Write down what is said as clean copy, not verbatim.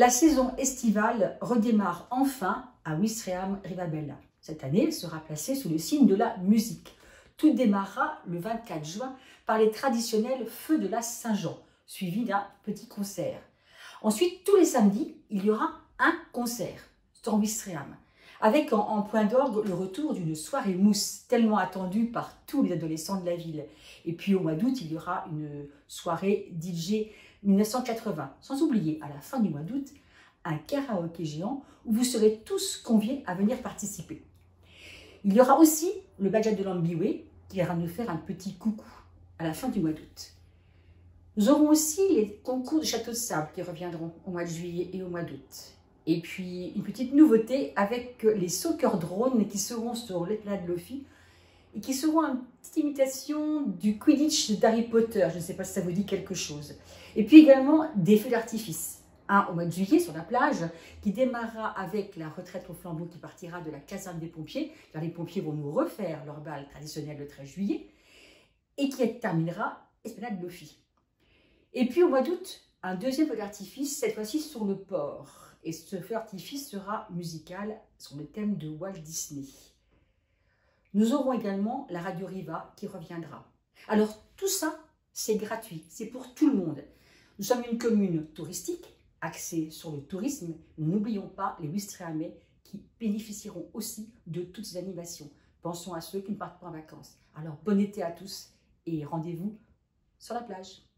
La saison estivale redémarre enfin à Ouistreham Rivabella. Cette année, elle sera placée sous le signe de la musique. Tout démarrera le 24 juin par les traditionnels feux de la Saint-Jean, suivis d'un petit concert. Ensuite, tous les samedis, il y aura un concert dans Ouistreham, avec en point d'orgue le retour d'une soirée mousse, tellement attendue par tous les adolescents de la ville. Et puis au mois d'août, il y aura une soirée DJ 1980. Sans oublier, à la fin du mois d'août, un karaoké géant où vous serez tous conviés à venir participer. Il y aura aussi le budget de l'Ambiway qui ira nous faire un petit coucou à la fin du mois d'août. Nous aurons aussi les concours de Château de Sable qui reviendront au mois de juillet et au mois d'août. Et puis, une petite nouveauté avec les soccer drones qui seront sur l'esplanade de Lofi et qui seront une petite imitation du Quidditch d'Harry Potter. Je ne sais pas si ça vous dit quelque chose. Et puis également des feux d'artifice. Un au mois de juillet sur la plage qui démarrera avec la retraite au flambeau qui partira de la caserne des pompiers, car les pompiers vont nous refaire leur bal traditionnel le 13 juillet et qui terminera l'esplanade de Lofi. Et puis au mois d'août, un deuxième feu d'artifice, cette fois-ci sur le port. Et ce feu d'artifice sera musical sur le thème de Walt Disney. Nous aurons également la radio Riva qui reviendra. Alors tout ça, c'est gratuit, c'est pour tout le monde. Nous sommes une commune touristique, axée sur le tourisme. N'oublions pas les Ouistrehamais qui bénéficieront aussi de toutes ces animations. Pensons à ceux qui ne partent pas en vacances. Alors bon été à tous et rendez-vous sur la plage.